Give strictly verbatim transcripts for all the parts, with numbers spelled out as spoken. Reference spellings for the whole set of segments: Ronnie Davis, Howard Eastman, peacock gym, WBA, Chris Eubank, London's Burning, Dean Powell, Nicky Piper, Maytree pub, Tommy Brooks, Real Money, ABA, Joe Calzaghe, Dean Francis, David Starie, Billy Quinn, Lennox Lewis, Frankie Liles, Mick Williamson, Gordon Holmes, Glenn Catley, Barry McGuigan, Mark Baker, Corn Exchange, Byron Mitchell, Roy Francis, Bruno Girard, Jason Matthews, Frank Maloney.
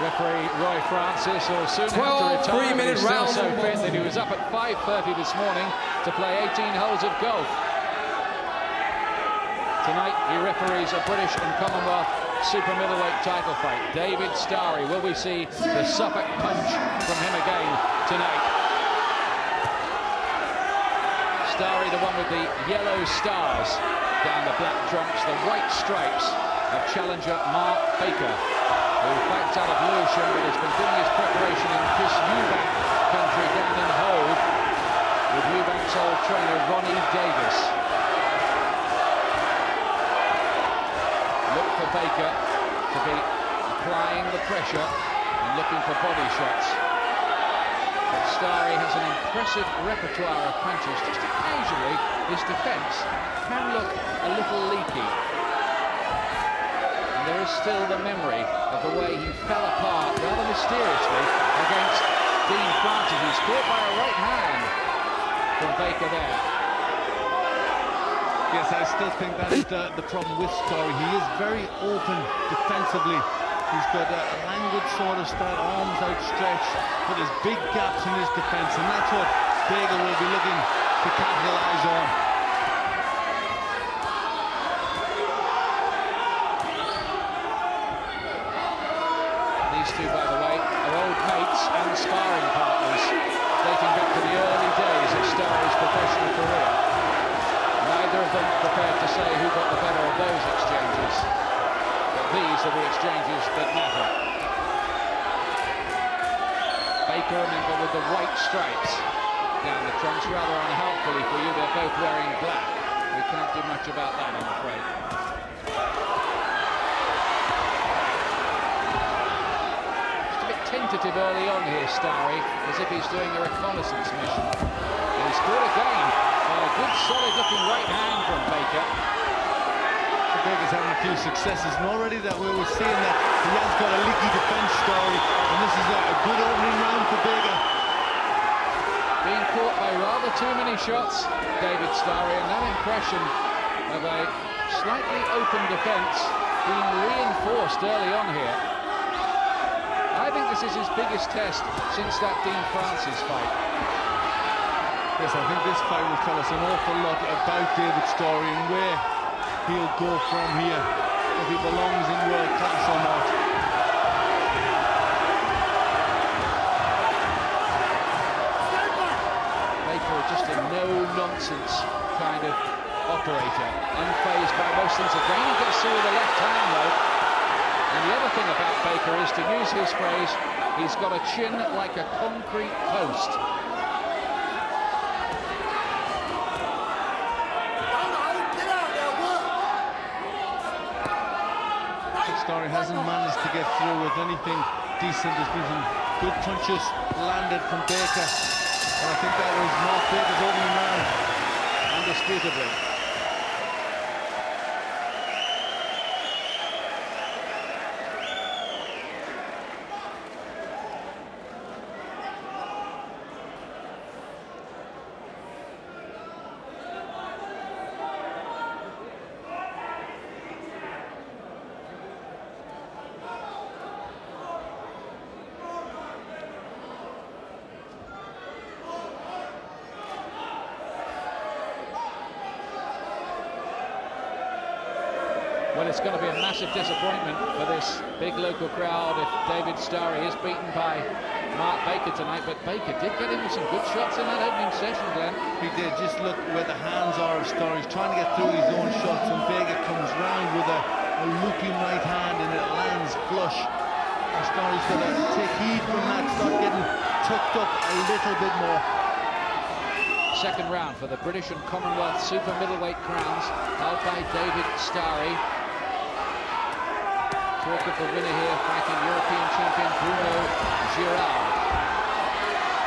Referee Roy Francis will soon have to retire. He's still so fit that he was up at five thirty this morning to play eighteen holes of golf. Tonight he referees a British and Commonwealth super middleweight title fight. David Starie. Will we see the Suffolk punch from him again tonight? Starie, the one with the yellow stars down the black trunks, the white stripes of challenger Mark Baker, who backed out of Lewisham but has been doing his preparation in Chris Eubank country down in Hove with Eubank's old trainer Ronnie Davis. Look for Baker to be applying the pressure and looking for body shots. But Starie has an impressive repertoire of punches. Just occasionally his defence can look a little leaky. There is still the memory of the way he fell apart rather mysteriously against Dean Francis. He's caught by a right hand from Baker there. Yes, I still think that's uh, the problem with Starie. He is very open defensively. He's got a languid sort of style, arms outstretched, but there's big gaps in his defence, and that's what Baker will be looking to capitalise on. These two, by the way, are old mates and sparring partners, dating back to the early days of Starie's professional career. Neither of them prepared to say who got the better of those exchanges, but these are the exchanges that matter. Baker, remember, with the white stripes down the trunks, rather unhelpfully for you, they're both wearing black. We can't do much about that, I'm afraid. Tentative early on here, Starie, as if he's doing a reconnaissance mission. And he scored again by a good, solid-looking right hand from Baker. So Baker's having a few successes, and already that we were seeing that he has got a leaky defence, Starie, and this is a, a good opening round for Baker. Being caught by rather too many shots, David Starie, and that impression of a slightly open defence being reinforced early on here. I think this is his biggest test since that Dean Francis fight. Yes, I think this fight will tell us an awful lot about David Starie and where he'll go from here, if he belongs in world class or not. Baker, just a no-nonsense kind of operator, unfazed by most things. Again, he gets through with the left hand, though. And the other thing about Baker is, to use his phrase, he's got a chin like a concrete post. Starie hasn't managed to get through with anything decent. There's been some good punches landed from Baker, and I think that was Mark Baker's opening round, undisputably. Well, it's going to be a massive disappointment for this big local crowd if David Starie is beaten by Mark Baker tonight. But Baker did get in with some good shots in that opening session, Glenn. He did. Just look where the hands are of Starie. He's trying to get through his own shots, and Baker comes round with a, a looping right hand, and it lands flush. And Starie's going to take heed from that, start getting tucked up a little bit more. Second round for the British and Commonwealth super middleweight crowns, held by David Starie. Talk of the winner here, fighting European champion Bruno Girard.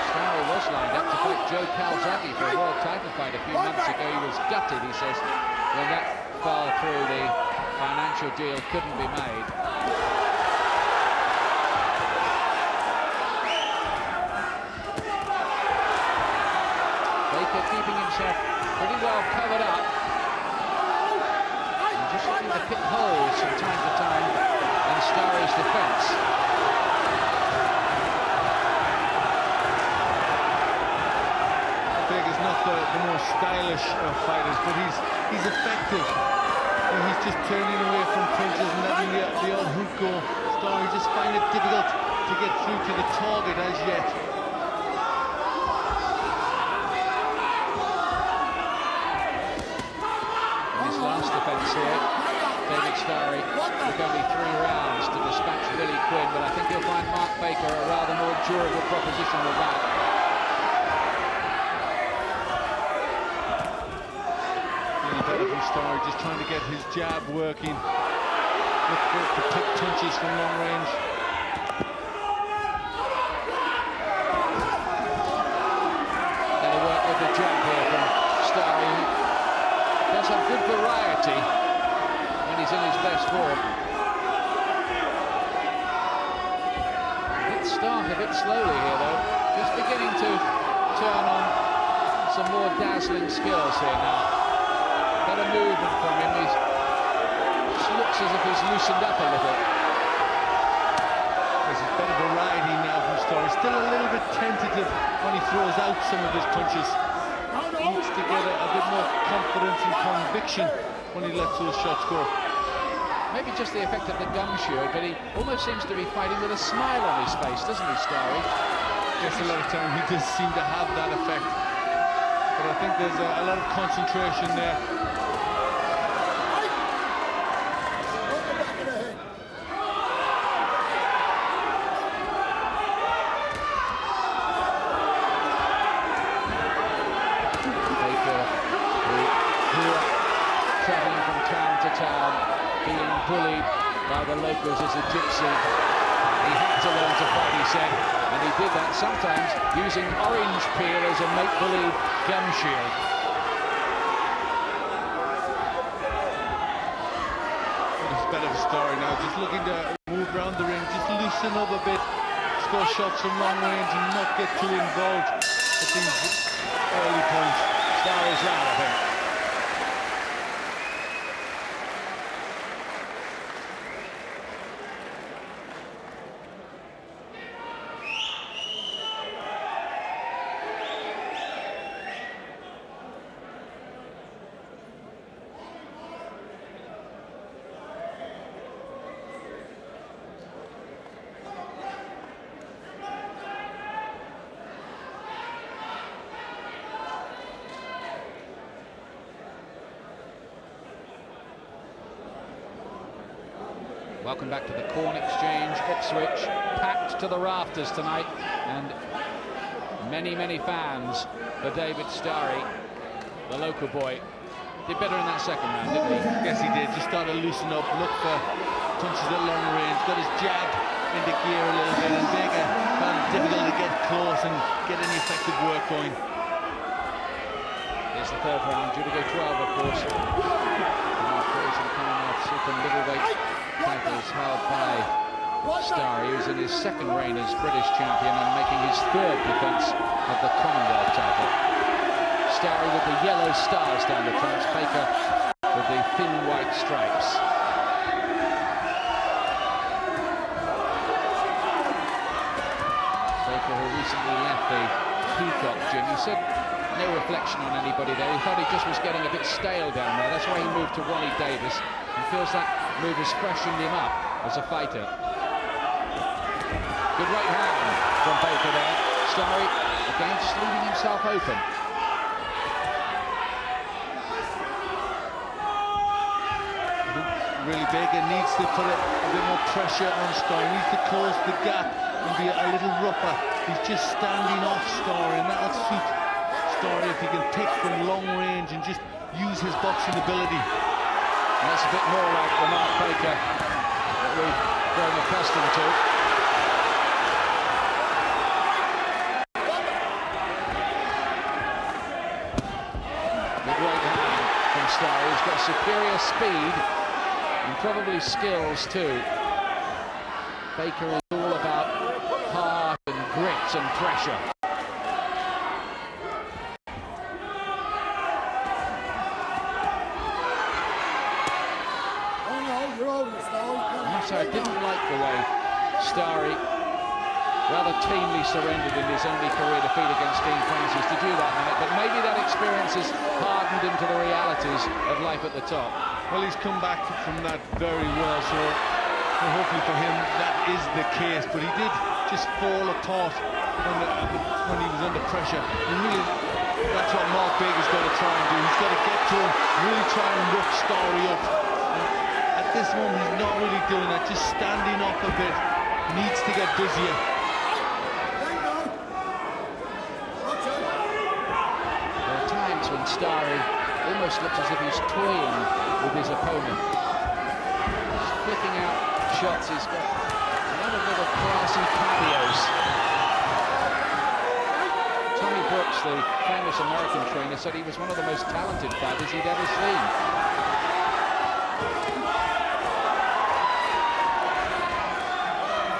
Starie was lined up to fight Joe Calzaghe for a world title fight a few months ago. He was gutted, he says, when that fell through, the financial deal couldn't be made. Baker keeping himself pretty well covered up. And just looking to pick holes from time to time. Starie's defence. push of fighters, but he's he's effective. And he's just turning away from punches and letting the, the old hook go. Starie just find it difficult to get through to the target as yet. In his last defence here, David Starie, with only three rounds to dispatch Billy Quinn, but I think you'll find Mark Baker a rather more durable proposition than that. Starie just trying to get his jab working. Look for, for tuck punches from long range. And a work with the jab here from Starie. Does have good variety when he's in his best form. A bit stark, a bit slowly here though. Just beginning to turn on some more dazzling skills here now. Better movement from him. He looks as if he's loosened up a little. There's a bit of variety now from Starie. Still a little bit tentative when he throws out some of his punches. He needs to get a, a bit more confidence and conviction when he lets those shots go. Maybe just the effect of the gum shield, but he almost seems to be fighting with a smile on his face, doesn't he, Starie? Yes, a lot of time he does seem to have that effect. But I think there's a, a lot of concentration there. Sometimes using orange peel as a make-believe gum shield. It's better for Starie now, just looking to move around the ring, just loosen up a bit, score shots from long range and not get too involved at these early points. Starie's out, I think. Welcome back to the Corn Exchange, Ipswich, packed to the rafters tonight, and many, many fans for David Starie, the local boy. Did better in that second round, didn't he? Yes, he did. Just started to loosen up, look for punches at long range, got his jab into gear a little bit, and Baker found it difficult to get close and get any effective work going. Here's the third round, due to go twelve, of course. Super middleweight. Tackles held by Starie, who's in his second reign as British champion and making his third defence of the Commonwealth title. Starie with the yellow stars down the front, Baker with the thin white stripes. Baker, who recently left the Peacock Gym, he said no reflection on anybody there. He thought he just was getting a bit stale down there. That's why he moved to Ronnie Davis. He feels that move has freshened him up as a fighter. Good right hand from Baker there. Starie again just leaving himself open. I think really Baker needs to put a, a bit more pressure on Starie. He needs to close the gap and be a little rougher. He's just standing off Starie, and that'll suit Starie if he can pick from long range and just use his boxing ability. And that's a bit more like the Mark Baker that we've grown accustomed to. The great hand from Starie, who's got superior speed and probably skills too. Baker is all about heart and grit and pressure. I didn't like the way Starie rather tamely surrendered in his only career defeat against Dean Francis to do that minute, but maybe that experience has hardened him to the realities of life at the top. Well, he's come back from that very well, so well, hopefully for him that is the case, but he did just fall apart when, the, when he was under pressure. He really, that's what Mark Baker's got to try and do. He's got to get to him, really try and rough Starie up. And at this moment, he's not really doing that, just standing off a bit, needs to get busier. Starie almost looks as if he's toying with his opponent. He's flicking out shots, he's got a lot of little classy cameos. Tommy Brooks, the famous American trainer, said he was one of the most talented fighters he'd ever seen.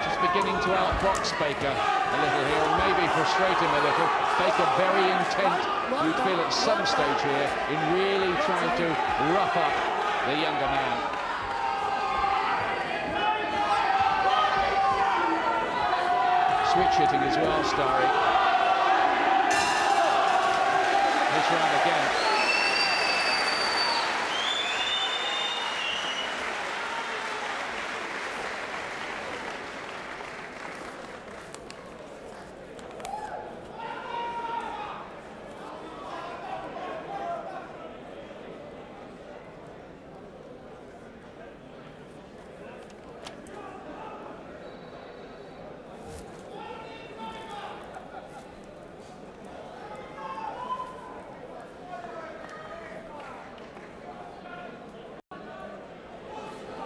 Just beginning to outbox Baker a little here, and maybe frustrate him a little. Baker very intent. You'd feel at some stage here in really trying to rough up the younger man. Switch hitting as well, Starie. This round again.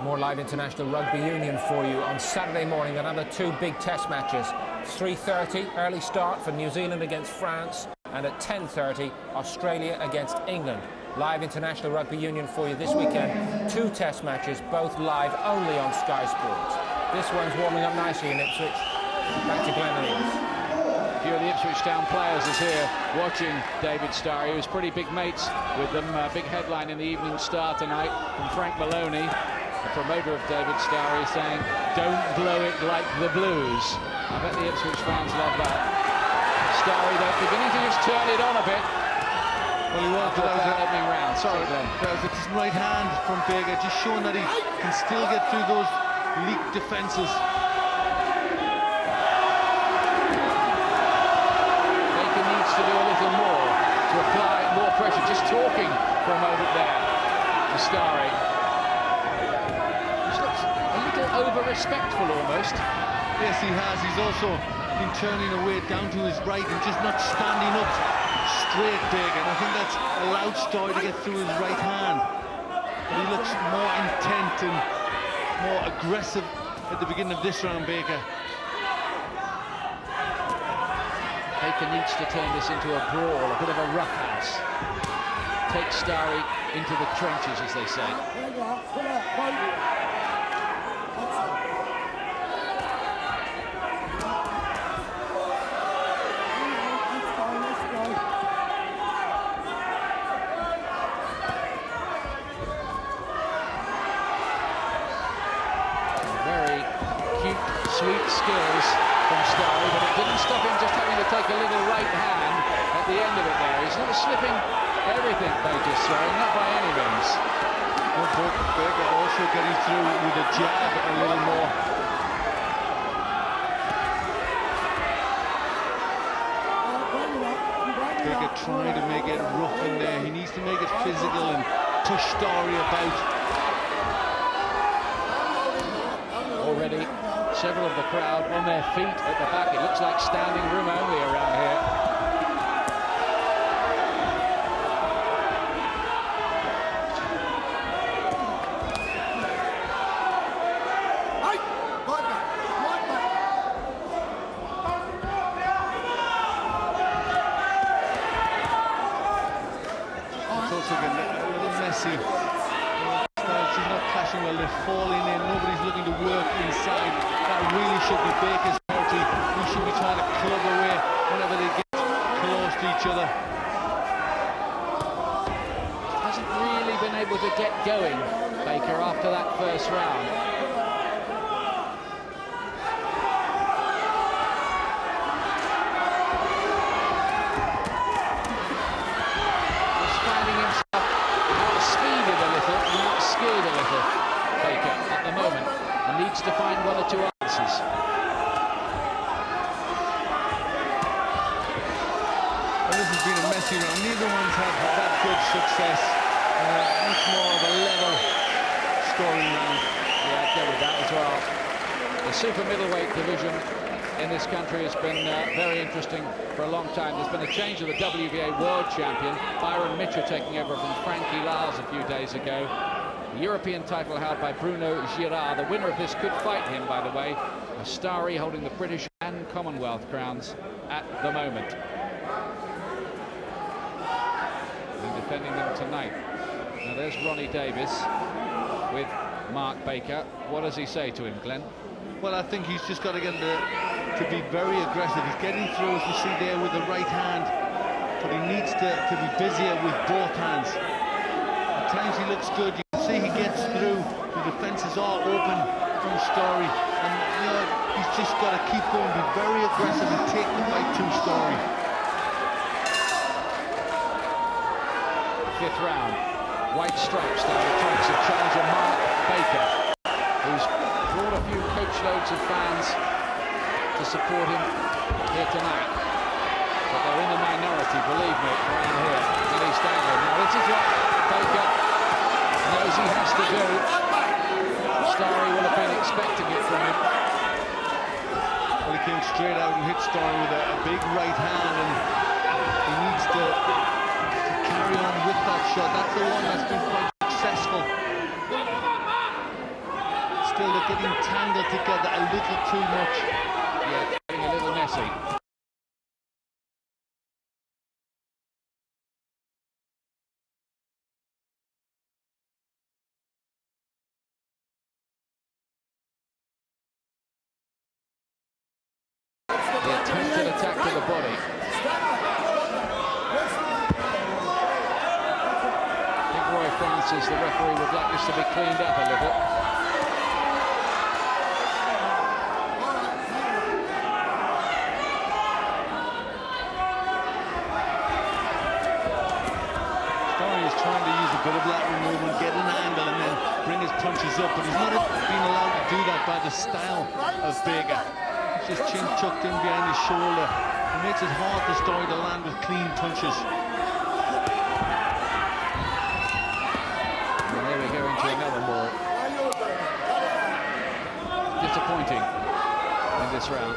More live international rugby union for you on Saturday morning. Another two big test matches. three thirty, early start for New Zealand against France. And at ten thirty, Australia against England. Live international rugby union for you this weekend. Two test matches, both live only on Sky Sports. This one's warming up nicely in Ipswich. Back to Glenn Catley. A few of the Ipswich Town players is here watching David Starie, who's pretty big mates with them. Uh, big headline in the Evening Star tonight from Frank Maloney, the promoter of David Starie, saying, "Don't blow it like the Blues." I bet the Ipswich fans love that. Starie, though, beginning to just turn it on a bit. Well, he was that was opening round. Sorry, Glenn. That was his right hand from Baker, just showing that he can still get through those leak defences. Baker needs to do a little more to apply more pressure. Just talking for a moment there to Starie. Over-respectful almost. Yes, he has. He's also been turning away down to his right and just not standing up straight, Baker. And I think that's allowed Starie to get through his right hand. But he looks more intent and more aggressive at the beginning of this round, Baker. Baker needs to turn this into a brawl, a bit of a roughhouse. Take Starie into the trenches, as they say. Sweet skills from Starie, but it didn't stop him just having to take a little right hand at the end of it there. He's not slipping everything Baker's throwing, not by any means. Well, Baker also getting through with a jab a little more. Baker trying to make it rough in there. He needs to make it physical and push Starie about. Several of the crowd on their feet at the back. It looks like standing room only around here. It's also getting a little messy. She's not clashing well, they're falling in. Nobody's looking to work inside. Really should be Baker's penalty. We should be trying to club away whenever they get close to each other. Hasn't really been able to get going, Baker, after that first round. has been a messy round. Neither one's had that good success. Uh, much more of a level scoring round. Yeah, I'd go with that as well. The super middleweight division in this country has been uh, very interesting for a long time. There's been a change of the W B A world champion, Byron Mitchell taking over from Frankie Liles a few days ago. The European title held by Bruno Girard. The winner of this could fight him, by the way. Starie holding the British and Commonwealth crowns at the moment. And defending them tonight. Now there's Ronnie Davis with Mark Baker. What does he say to him, Glenn? Well, I think he's just got to get to, to be very aggressive. He's getting through, as you see there, with the right hand. But he needs to, to be busier with both hands. At times he looks good. You can see he gets through. The defences are open from Starie. And, you know, he's just got to keep going, be very aggressive and take the fight to Starie. Fifth round. White stripes now attacks the challenger Mark Baker, who's brought a few coachloads of fans to support him here tonight. But they're in the minority, believe me, around here in East Anglia. Now this is what Baker knows he has to do. Starie will have been expecting it from him. Well, he came straight out and hit Starie with a, a big right hand, and he needs to, to carry on with that shot. That's the one that's been quite successful. Still, they're getting tangled together a little too much. Yeah, getting a little messy. Francis, the referee, would like this to be cleaned up a little. Starie is trying to use a bit of lateral movement, get an angle and then bring his punches up, but he's not been allowed to do that by the style of Baker. He's just chin tucked in behind his shoulder. It makes it hard for Starie to land with clean punches. Disappointing in this round.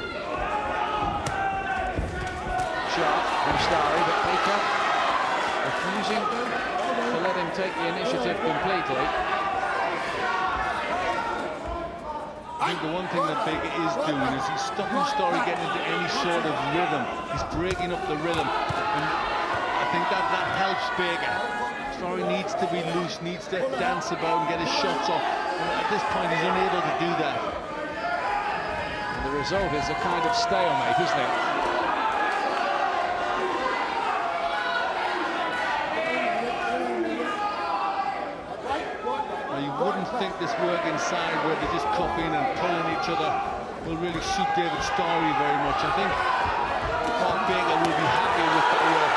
Shot from Starie, but Baker refusing to let him take the initiative completely. I think the one thing that Baker is doing is he's stopping Starie getting into any sort of rhythm. He's breaking up the rhythm, and I think that that helps Baker. Starie needs to be loose, needs to dance about and get his shots off. And at this point, he's unable to do that. And the result is a kind of stalemate, isn't it? Now, you wouldn't think this work inside where they're just copying and pulling each other will really suit David Starie very much. I think Mark Baker will be happy with that work.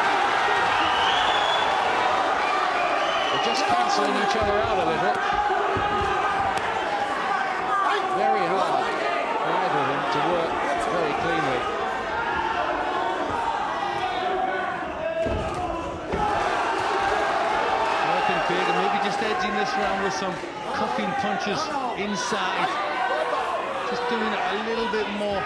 Just cancelling each other out a little. Very hard for either of them to work very cleanly. I think Baker maybe just edging this round with some cuffing punches inside. Just doing it a little bit more.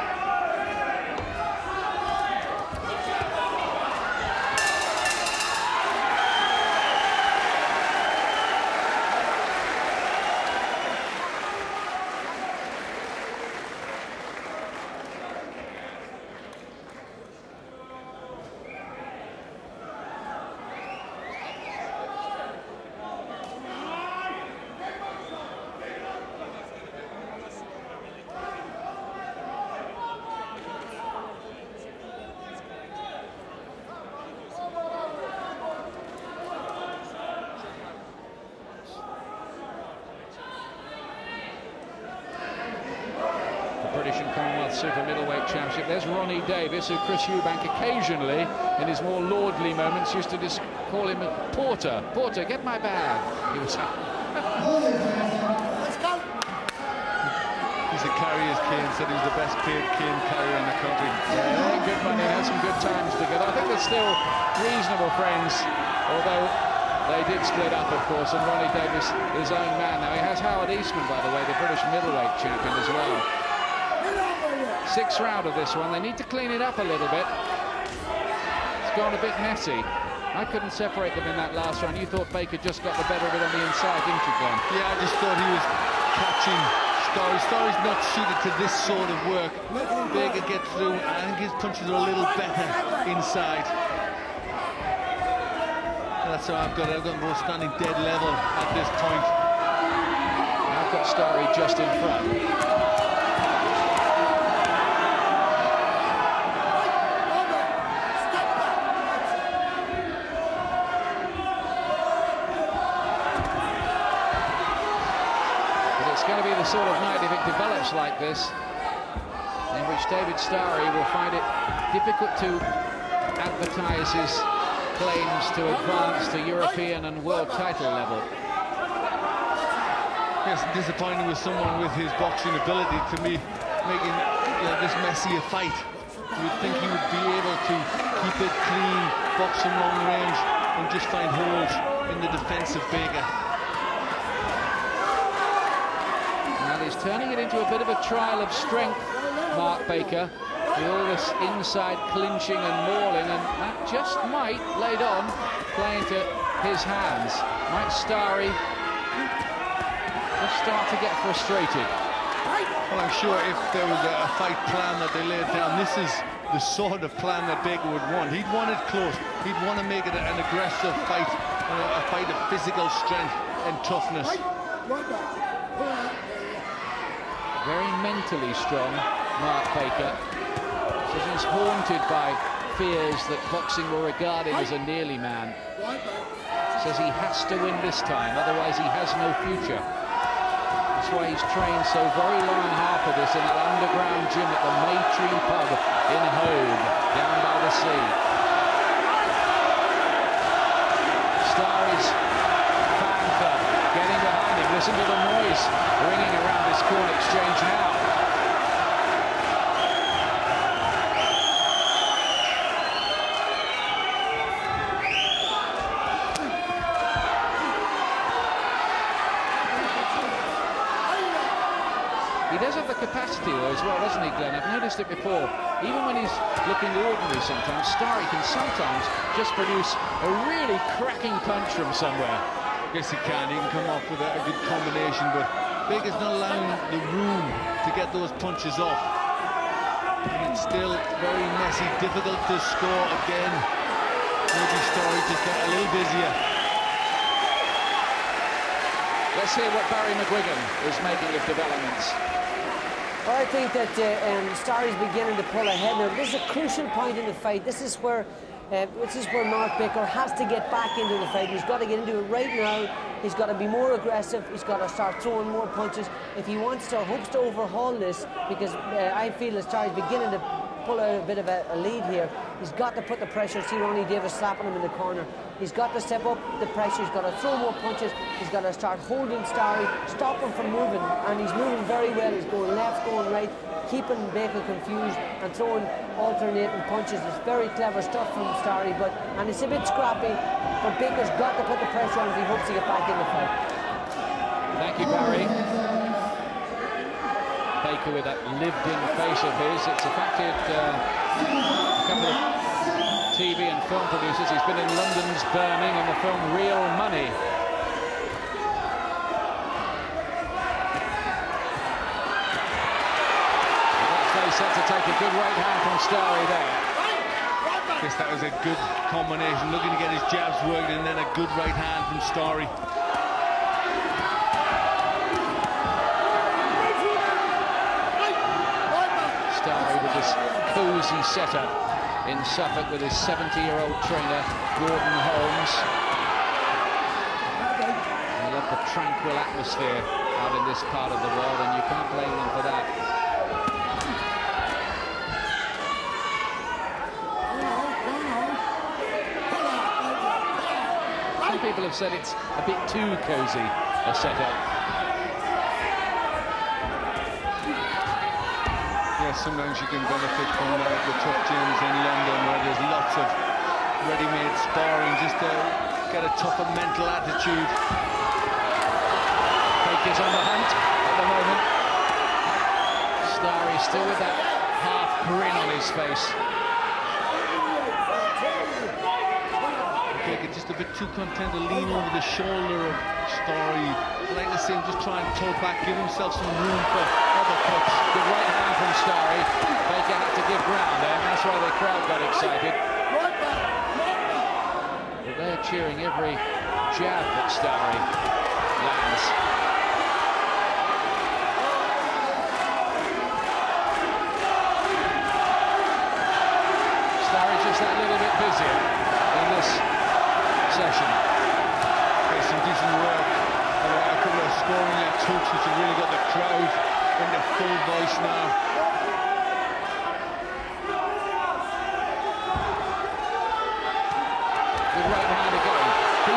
Super middleweight championship. There's Ronnie Davis, who Chris Eubank occasionally, in his more lordly moments, used to just call him a porter. Porter, get my bag. He was. He's to carry his cane, said he was the best paid cane carrier in the country. Yeah, good money, had some good times together. I think they're still reasonable friends, although they did split up, of course, and Ronnie Davis, his own man. Now, he has Howard Eastman, by the way, the British middleweight champion as well. Sixth round of this one. They need to clean it up a little bit. It's gone a bit messy. I couldn't separate them in that last round. You thought Baker just got the better of it on the inside, didn't you, Glenn? Yeah, I just thought he was catching Starie. Starie's not suited to this sort of work. Baker gets through, and I think his punches are a little better inside. That's how I've got it. I've got them all standing dead level at this point. And I've got Starie just in front. Sort of night, if it develops like this, in which David Starie will find it difficult to advertise his claims to advance to European and world title level. Yes, disappointing with someone with his boxing ability, to me, making you know, this messy a fight. You would think he would be able to keep it clean, box from long range, and just find holes in the defense of Baker. He's turning it into a bit of a trial of strength, Mark Baker, with all this inside clinching and mauling, and that just might, laid on, play into his hands. Might Starie just start to get frustrated. Well, I'm sure if there was a, a fight plan that they laid down, this is the sort of plan that Baker would want. He'd want it close. He'd want to make it an aggressive fight, a, a fight of physical strength and toughness. Very mentally strong, Mark Baker. He's haunted by fears that boxing will regard him as a nearly man. Says he has to win this time, otherwise he has no future. That's why he's trained so very long and hard for this in an underground gym at the Maytree pub in Hove, down by the sea. Starie's fanfare getting behind him. Listen to the noise ringing around Corn Exchange now. He does have the capacity though as well, doesn't he, Glenn? I've noticed it before. Even when he's looking ordinary sometimes, Starie can sometimes just produce a really cracking punch from somewhere. Yes, he can. He can come off with a good combination, but Baker's not allowing the room to get those punches off. And it's still very messy, difficult to score again. Maybe Starie just got a little busier. Let's hear what Barry McGuigan is making of developments. Well, I think that uh, um, Starie's beginning to pull ahead now. This is a crucial point in the fight. This is where, uh, this is where Mark Baker has to get back into the fight. He's got to get into it right now. He's got to be more aggressive. He's got to start throwing more punches if he wants to, hopes to overhaul this, because uh, I feel as Starie's beginning to pull out a bit of a, a lead here. He's got to put the pressure. See Ronnie Davis slapping him in the corner. He's got to step up the pressure. He's got to throw more punches. He's got to start holding Starie, stop him from moving, and he's moving very well. He's going left, going right, keeping Baker confused and throwing alternating punches. It's very clever stuff from Starie, but and it's a bit scrappy, but Baker's got to put the pressure on if he hopes to get back in the fight. Thank you, Barry. Baker with that lived-in face of his. It's affected uh, a couple of T V and film producers. He's been in London's Burning and the film Real Money. Set to take a good right hand from Starie there. Yes, that was a good combination. Looking to get his jabs working, and then a good right hand from Starie. Starie with this cozy setup in Suffolk with his seventy-year-old trainer Gordon Holmes. I love the tranquil atmosphere out in this part of the world, and you can't blame them for that. People have said it's a bit too cozy a setup. sometimes you can benefit from uh, the tough gyms in London where there's lots of ready-made sparring, just to get a tougher mental attitude. Baker's on the hunt at the moment. Starie still with that half grin on his face. Baker just a bit too content to lean over the shoulder of Starie. I'd like to see him just try and pull back, give himself some room for other cuts. The right hand from Starie. Baker had to give ground there, and that's why the crowd got excited. But they're cheering every jab that Starie lands. Starie just that little bit busier in this session. There's some decent work. There are a couple of scoring their tools, which have really got the crowd in their full voice now.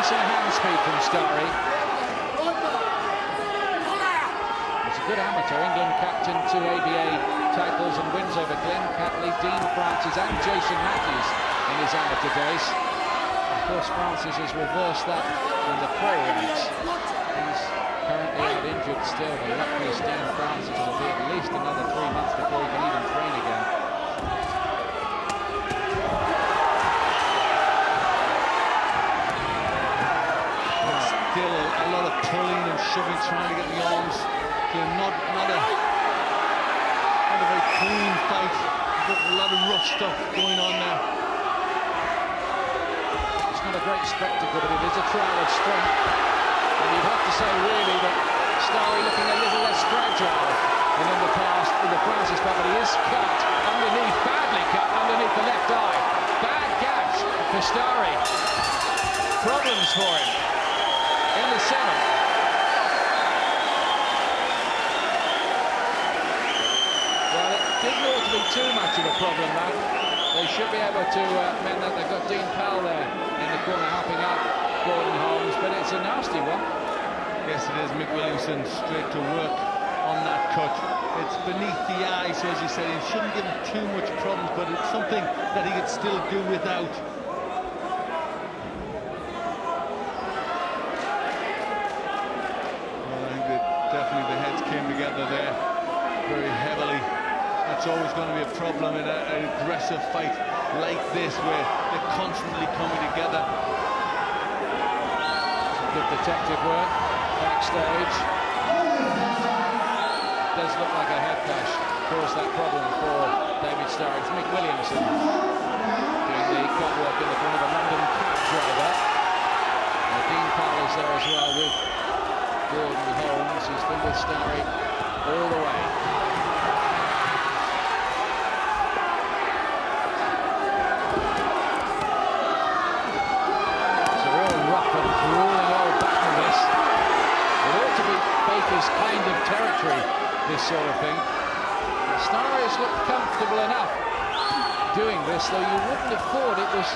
Hand speed from Starie. He's a good amateur, England captain, two A B A titles and wins over Glenn Catley, Dean Francis and Jason Matthews in his amateur days. Of course, Francis has reversed that in the pro ranks. He's currently out injured still, but luckily Dean Francis will be at least another three months before he can even train again. A lot of pulling and shoving, trying to get the arms. Not, not, a, not a very clean fight, but a lot of rough stuff going on there. It's not a great spectacle, but it is a trial of strength. And you'd have to say, really, that Starie looking a little less fragile than in the past in the Francis, but he is cut underneath, badly cut underneath the left eye. Bad gash for Starie. Problems for him. In the center. Well, it didn't ought to be too much of a problem, though. They should be able to uh, mend that. They've got Dean Powell there in the corner helping out Gordon Holmes, but it's a nasty one. Yes, it is. Mick Williamson straight to work on that cut. It's beneath the eye, so as you said, it shouldn't give him too much problems, but it's something that he could still do without. There very heavily. That's always going to be a problem in a, an aggressive fight like this where they're constantly coming together. Some good detective work backstage. It does look like a head dash caused that problem for David Starie. It's Mick Williamson doing the cut work in the front of a London cab driver. And Dean Powell is there as well with Gordon Holmes, who's been with Starie all the way. It's a real rough and grueling old battle, this. It ought to be Baker's kind of territory, this sort of thing. Starie has looked comfortable enough doing this, though you wouldn't have thought it was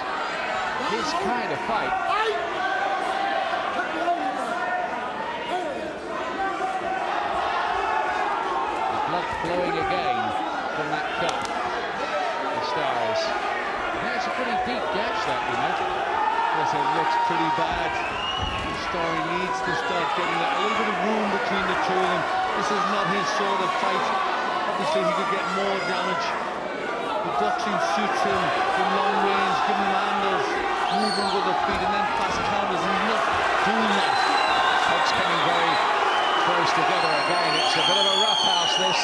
his kind of fight. Blowing again from that cut. The Staries. That's a pretty deep gash, that, you know. Yes, it looks pretty bad. The Starie needs to start getting that a little bit of room between the two of them. This is not his sort of fight. Obviously, he could get more damage. The boxing suits him from long range, giving him handles, moving with the feet, and then fast counters. He's not doing that. That's coming very close together again. It's a bit of a rough house, this.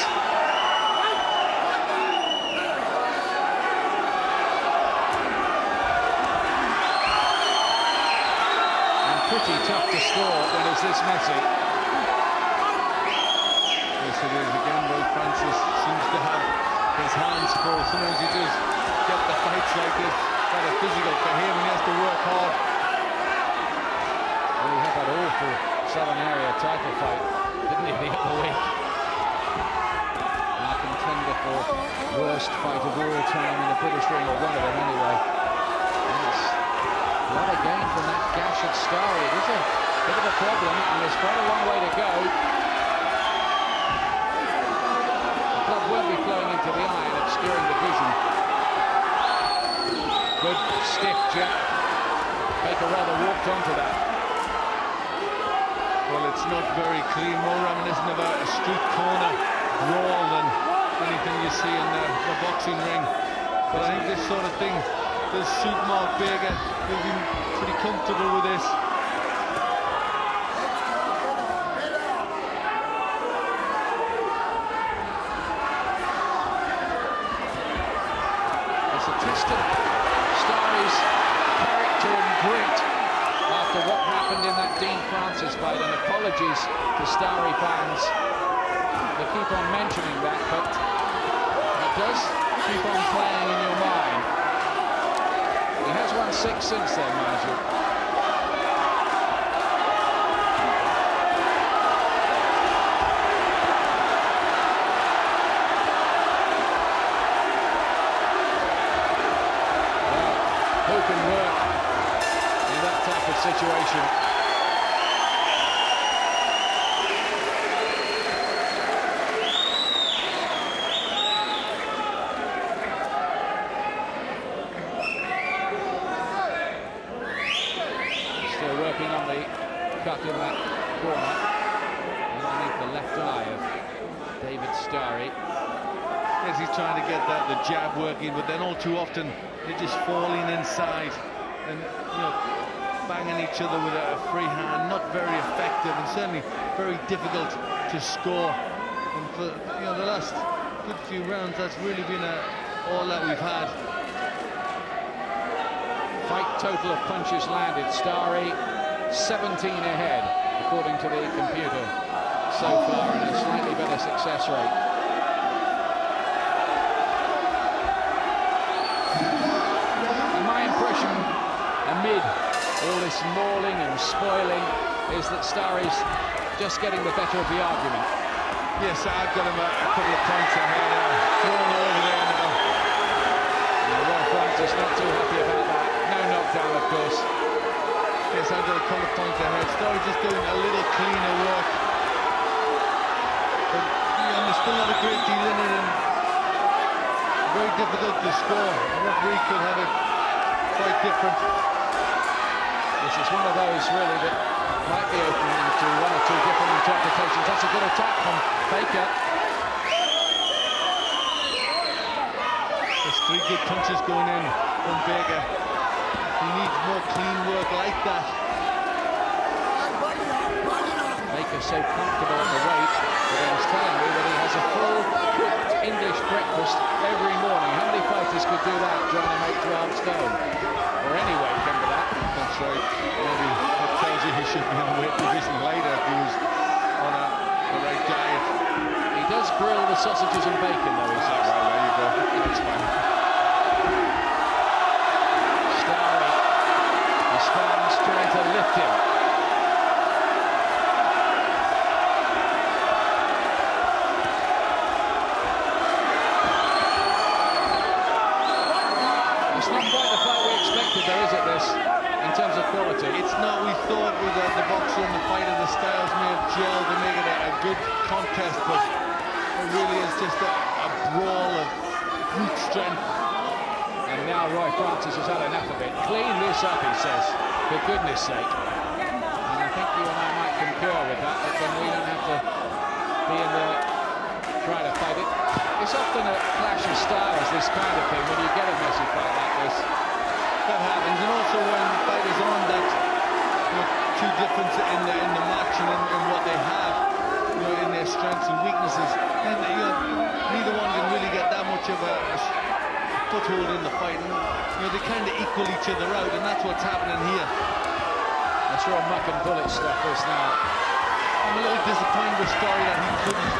Pretty tough to score when it's this messy. Yes, it is again. Roy Francis seems to have his hands full. Sometimes he does get the fights like this. Quite a physical for him, and he has to work hard. Well, he had that awful Southern Area title fight, didn't he, the other week? Our contender for worst fight of all time in the British ring, or one of them anyway. Not a gain from that gash at Starie. It is a bit of a problem, and there's quite a long way to go. The club will be flowing into the arm. jet. Baker rather walked onto that. Well, it's not very clean, more reminiscent of a, a street corner brawl than anything you see in the, the boxing ring. But I think this sort of thing does suit Mark Baker. He'll be pretty comfortable with this. Starie's character and grit after what happened in that Dean Francis fight, and apologies to Starie fans. They keep on mentioning that, but it does keep on playing in your mind. He has won six since then, mind you. Situation. Still working on the cut in that corner underneath the left eye of David Starie. Yes, he's trying to get that the jab working, but then all too often they're just falling inside and, you know, banging each other with a free hand, not very effective, and certainly very difficult to score. And for, you know, the last good few rounds, that's really been a, all that we've had. Fight total of punches landed, Starie seventeen ahead, according to the computer, so far, and a slightly better success rate. And my impression, amid all this mauling and spoiling, is that Starie's just getting the better of the argument. Yes, I've got him a, a couple of points ahead. Uh, thrown over there now. And Roy Francis not too happy about that. No knockdown, of course. Yes, I've got a couple of points ahead. Starie just doing a little cleaner work. But you know, there's still not a great deal in it, and very difficult to score. The referee could have it quite different. This is one of those, really, that might be open to one or two different interpretations. That's a good attack from Baker. There's three good punches going in from Baker. He needs more clean work like that. Baker's so comfortable on the weight that he was telling me that he has a full cooked English breakfast every morning. How many fighters could do that, trying to make twelve stone? Or anyway, remember that. So maybe Nick Catley, he should be on a weight division later if he was on a, a right diet. He does grill the sausages and bacon, though, he says. Oh, well, there you go. That's fine. Starie, his fans trying to lift him. It's not quite the fight we expected, though, is it, this? In terms of quality, it's not. We thought with uh, the boxer and the fighter, the styles may have gelled and made it a, a good contest, but it really is just a, a brawl of brute strength. And now Roy Francis has had enough of it. Clean this up, he says, for goodness sake. And I think you and I might concur with that, but then we don't have to be in there trying to fight it. It's often a clash of styles, this kind of thing, when you get a messy fight like this. That happens, and also when fighters on that, you know, two differences in the in the match and in, in what they have, you know, in their strengths and weaknesses, and you know, neither one can really get that much of a, a foothold in the fight. And, you know, they kind of equal each other out, and that's what's happening here. That's real muck and bullet stuff is now. I'm a little disappointed with Starie that he couldn't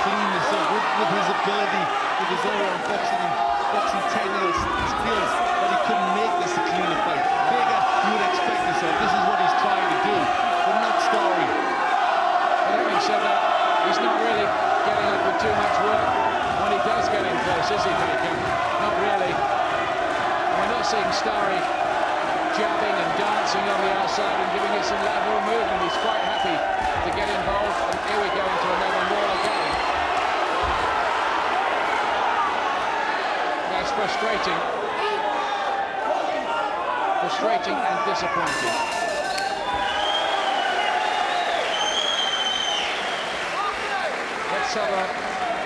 clean this up with, with his ability, with his all-round boxing and boxing techniques, his skills. He couldn't make this a cleaner fight. Baker, you would expect this, so this is what he's trying to do, but not Starie. But having said that, he's not really getting up with too much work. When he does get in close, is he, Baker? Not really. And we're not seeing Starie jabbing and dancing on the outside and giving it some lateral movement. He's quite happy to get involved, and here we go into another wall again. That's frustrating. frustrating and disappointing. Let's have a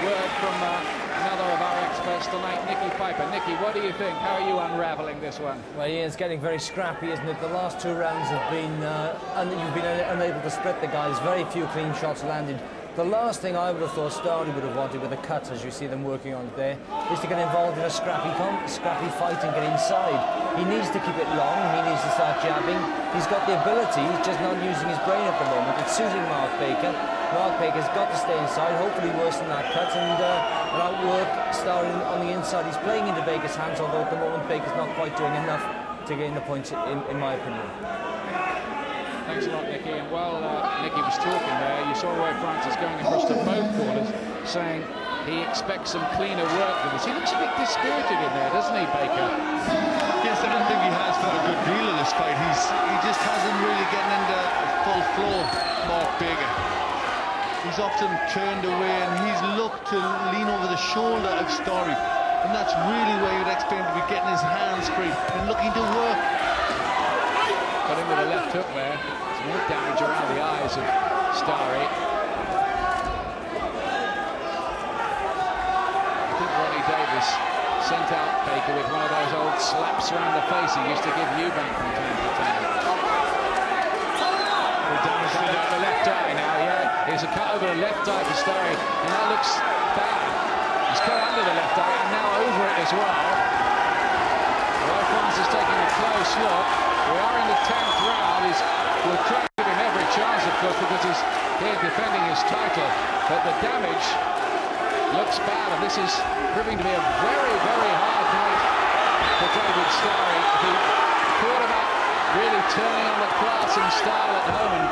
word from uh, another of our experts tonight, Nicky Piper. Nicky, what do you think? How are you unravelling this one? Well, yeah, it's getting very scrappy, isn't it? The last two rounds have been... Uh, un you've been un unable to split the guys. Very few clean shots landed. The last thing I would have thought Starie would have wanted with the cut, as you see them working on it there, is to get involved in a scrappy, comp scrappy fight and get inside. He needs to keep it long, he needs to start jabbing. He's got the ability, he's just not using his brain at the moment. It's suiting Mark Baker. Mark Baker's got to stay inside, hopefully worse than that cut, and, uh, and outwork Starie on the inside. He's playing into Baker's hands, although at the moment Baker's not quite doing enough to gain the points, in, in my opinion. Thanks a lot, Nicky. And while uh, Nicky was talking there, you saw Roy Francis going across to both corners, saying he expects some cleaner work than this. He looks a bit dispirited in there, doesn't he, Baker? Yes, I don't think he has got a good deal in this fight. He's, he just hasn't really gotten into full flow, Mark Baker. He's often turned away, and he's looked to lean over the shoulder of Starie. And that's really where you'd expect him to be getting his hands free and looking to work. Got him with a left hook there. Some more damage around the eyes of Starie. I think Ronnie Davis sent out Baker with one of those old slaps around the face he used to give Eubank from time to time. The damage to the left eye now, yeah. It's a cut over the left eye for Starie, and that looks bad. He's cut under the left eye and now over it as well. Roy Francis is taking a close look. We are in the tenth round. He's, we'll try to give him every chance, of course, because he's here defending his title. But the damage looks bad, and this is proving to be a very, very hard night for David Starie, who thought about really turning on the class and style at home and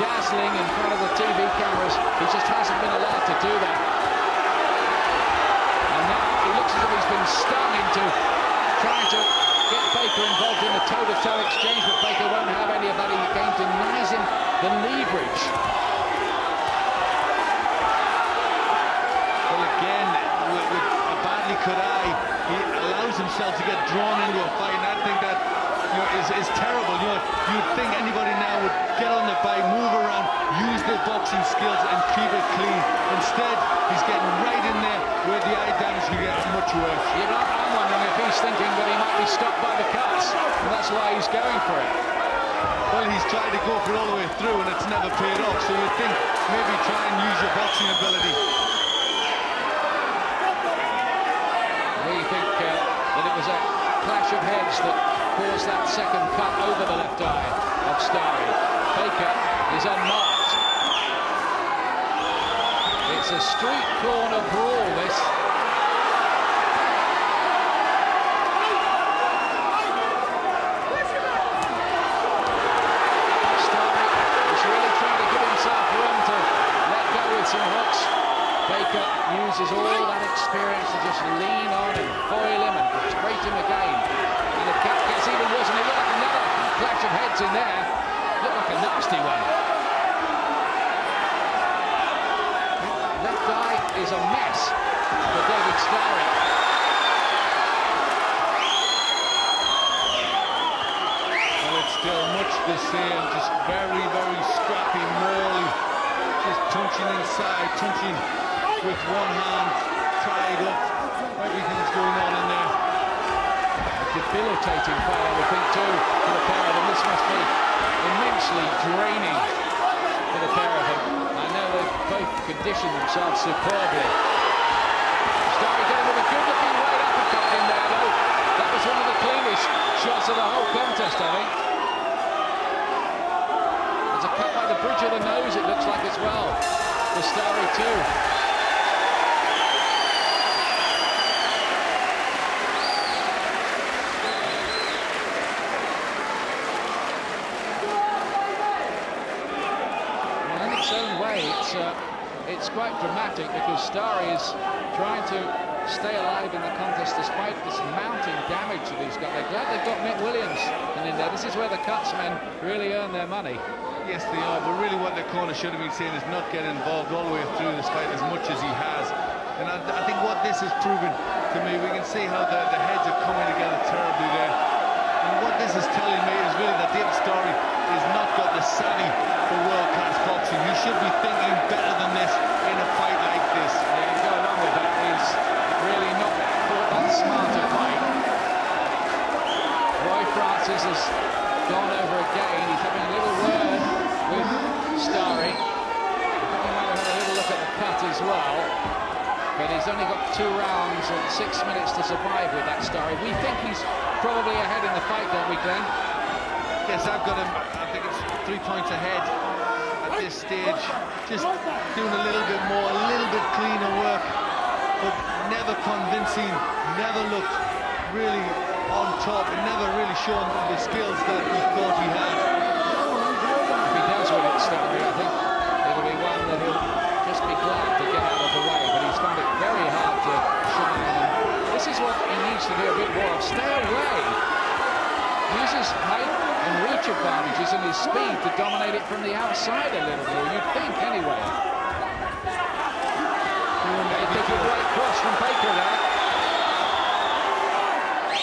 dazzling in front of the T V cameras. He just hasn't been allowed to do that. And now he looks as if he's been stung into trying to get Baker involved in the toe-to-toe exchange, but Baker won't have any of that. He again denies him the leverage. Well, again, with, with a badly cut eye, he allows himself to get drawn into a fight, and I think that you know, is, is terrible. You know, you'd think anybody now would get on the bike, move around, use their boxing skills, and keep it clean. Instead, he's getting right in there where the eye damage can get much worse. You're not wondering if he's thinking that he might be stopped by the cuts, and that's why he's going for it. Well, he's tried to go for it all the way through, and it's never paid off, so you'd think maybe try and use your boxing ability. We think uh, that it was a clash of heads that caused that second cut over the left eye of Starie. Baker is unmarked. It's a street corner brawl, this. Uses all that experience to just lean on and foil him and straight him again. And the cut gets even worse, and it looked like another clash of heads in there. Looked like a nasty one. Left eye is a mess for David Starie. Well, it's still much the same, just very, very scrappy, morally. Just punching inside, punching with one hand tied up. Everything's going on in there. A debilitating fight, I would think, too, for the pair of them. This must be immensely draining for the pair of them. I know they've both conditioned themselves superbly. Starie getting with a good-looking right uppercut in there, though. That was one of the cleanest shots of the whole contest, I think. There's a cut by the bridge of the nose, it looks like, as well, for Starie, too. Uh, it's quite dramatic because Starie is trying to stay alive in the contest despite this mounting damage that he's got. They're glad they've got Mick Williamson in there. This is where the cuts men really earn their money. Yes, they are, but really what the corner should have been saying is not get involved all the way through this fight as much as he has. And I, I think what this has proven to me, we can see how the, the heads are coming together terribly there. And what this is telling me is really that David Starie has not got the savvy for world-class boxing. You should be thinking better than this in a fight like this. Yeah, and going on with that is really not thought that smart a fight. Roy Francis has gone over again. He's having a little word with Starie. He might have had a little look at the cut as well. But he's only got two rounds and six minutes to survive with that, Starie. We think he's probably ahead in the fight, don't we, Glenn? Yes, I've got him. I think it's three points ahead at this stage. Just doing a little bit more, a little bit cleaner work, but never convincing, never looked really on top, and never really shown the skills that he thought he had. If he does win it, Starie, I think it'll be one that he'll just be glad to get out of the way. Found it very hard to shine. This is what he needs to do a bit more. Stay away. Use his height and reach advantages and his speed to dominate it from the outside a little more, you'd think, anyway. They took a great cross from Baker there.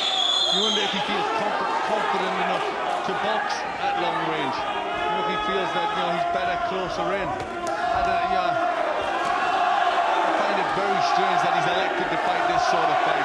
You wonder if he feels confident enough to box at long range. You know, if he feels that, you know, he's better closer in. I don't, yeah. Very strange that he's elected to fight this sort of fight.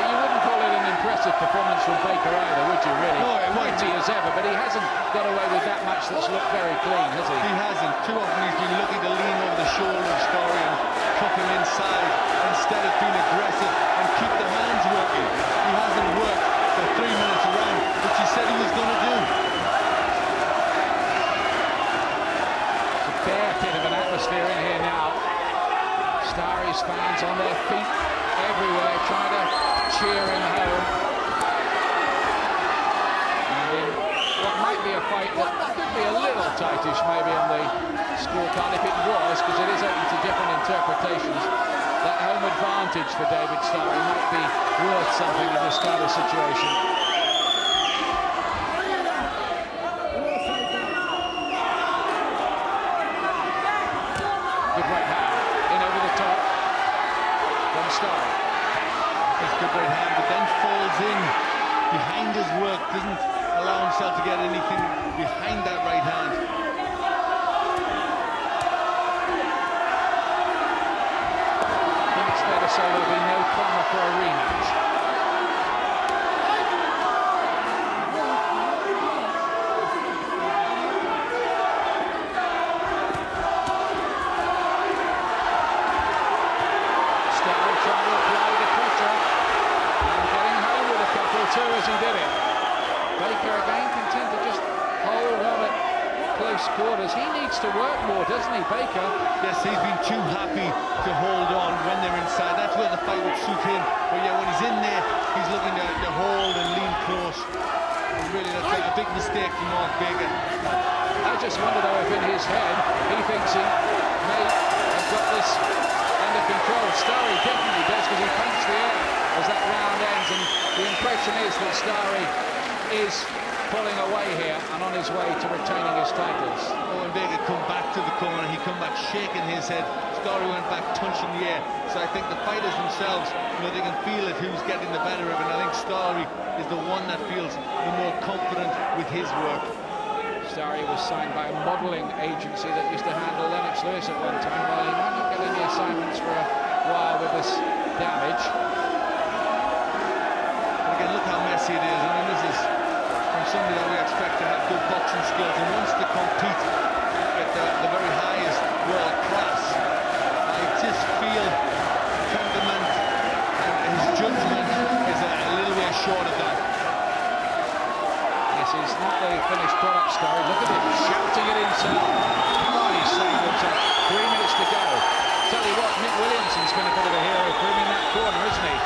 But you wouldn't call it an impressive performance from Baker either, would you, really? No, it won't. As ever, but he hasn't got away with that much that's looked very clean, has he? He hasn't. Too often he's been looking to lean over the shoulder of Starie and cuff him inside instead of being aggressive and keep the hands working. He hasn't worked for three minutes around, which he said he was going to do. It's a fair bit of an atmosphere in here now. Starie's fans on their feet everywhere, trying to cheer him home. And in what might be a fight that could be a little tightish, maybe on the scorecard, if it was, because it is open to different interpretations, that home advantage for David Starie might be worth something in this kind of situation. Behind his work, doesn't allow himself to get anything behind that right hand. I think it's fair to say there'll be no corner for a rematch. Starie trying to apply the pressure. Two as he did it. Baker again content to just hold on at close quarters. He needs to work more, doesn't he, Baker? Yes, he's been too happy to hold on when they're inside. That's where the fight would suit him. But yeah, when he's in there, he's looking to, to hold and lean close. And really, that's like a big mistake from Mark Baker. I just wonder, though, if in his head he thinks he may have got this under control. Starie definitely does, because he punches the air as that round ends, and the impression is that Starie is pulling away here and on his way to retaining his titles. Oh, and Baker come back to the corner, he come back shaking his head. Starie went back punching the air. So I think the fighters themselves, you know, they can feel it, who's getting the better of it. And I think Starie is the one that feels the more confident with his work. Starie was signed by a modelling agency that used to handle Lennox Lewis at one time. Well, he might not get any assignments for a while with this damage. Look how messy it is. I mean, this is from somebody that we expect to have good boxing skills and wants to compete at the, the very highest world class. I just feel temperament and his judgment is a, a little way short of that. This is not the finished product, Starie. Look at him shouting it himself. Come on, he's saying himself. Three minutes to go. Tell you what, Nick Williamson's been a bit of a hero for him in that corner, isn't he?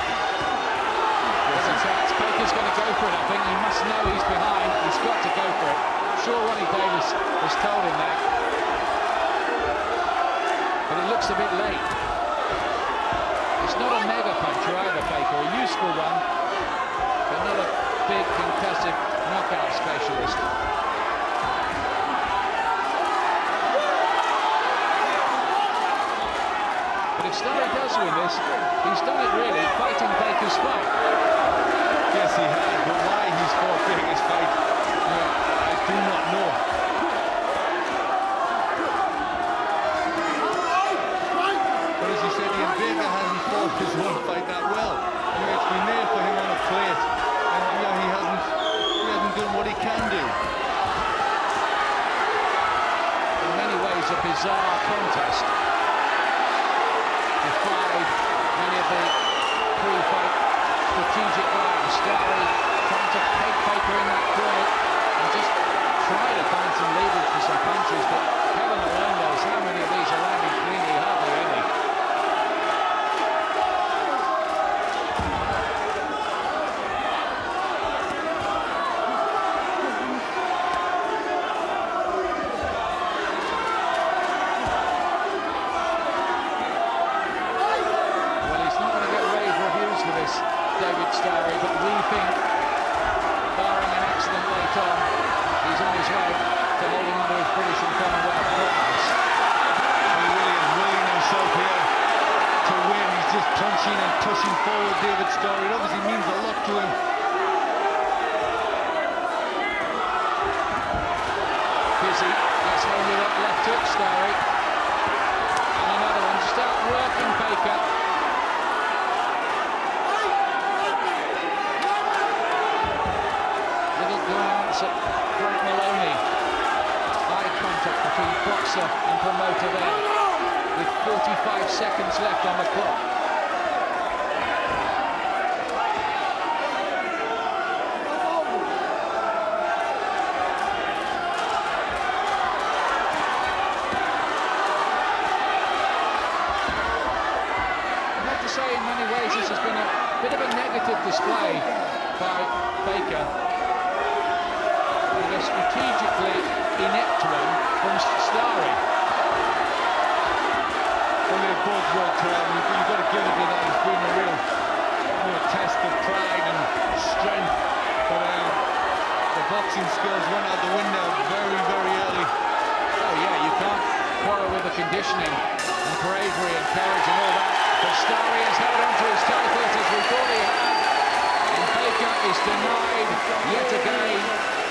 Baker's going to go for it, I think. He must know he's behind. He's got to go for it. I'm sure Ronnie Davis has told him that. But it looks a bit late. It's not a mega puncher either, Baker. A useful one, but not a big, concussive knockout specialist. But if Starie does win this, he's done it really, fighting Baker's fight. Yes, he had, but why he's forfeiting and steadily trying to peg Baker in that corner and just try to find some leverage for some punches, but heaven alone knows how many of these are landing cleanly, hardly any. David Starie, but we think, barring an accident late on, he's on his way to holding on to his British and Commonwealth prize. He really is willing himself here to win. He's just punching and pushing forward, David Starie. It obviously means a lot to him. Busy, that's only that left hook, Starie. And another one, start working, Baker. Frank Maloney, eye contact between boxer and promoter there, with forty-five seconds left on the clock. I have to say, in many ways, this has been a bit of a negative display by Baker. A strategically inept one from Starie. Well, they've both worked hard, and you've got to give it to that. It's been a real, you know, test of pride and strength. But uh, the boxing skills went out the window very, very early. Oh yeah, you can't quarrel with the conditioning and bravery and courage and all that. But Starie has held on to his titles as we thought he had, and Baker is denied yet again.